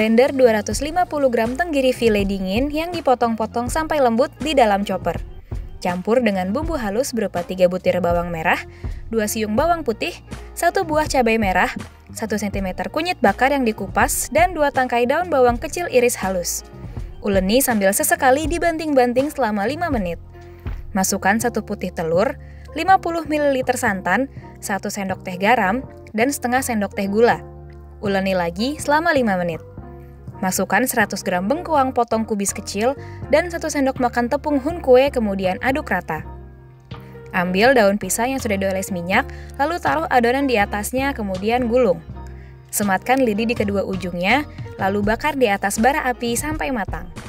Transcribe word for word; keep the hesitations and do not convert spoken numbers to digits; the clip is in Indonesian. blender dua ratus lima puluh gram tenggiri file dingin yang dipotong-potong sampai lembut di dalam chopper. Campur dengan bumbu halus berupa tiga butir bawang merah, dua siung bawang putih, satu buah cabai merah, satu sentimeter kunyit bakar yang dikupas, dan dua tangkai daun bawang kecil iris halus. Uleni sambil sesekali dibanting-banting selama lima menit. Masukkan satu putih telur, lima puluh mililiter santan, satu sendok teh garam, dan setengah sendok teh gula. Uleni lagi selama lima menit. Masukkan seratus gram bengkuang potong kubis kecil dan satu sendok makan tepung hunkue, kemudian aduk rata. Ambil daun pisang yang sudah dioles minyak, lalu taruh adonan di atasnya, kemudian gulung. Sematkan lidi di kedua ujungnya, lalu bakar di atas bara api sampai matang.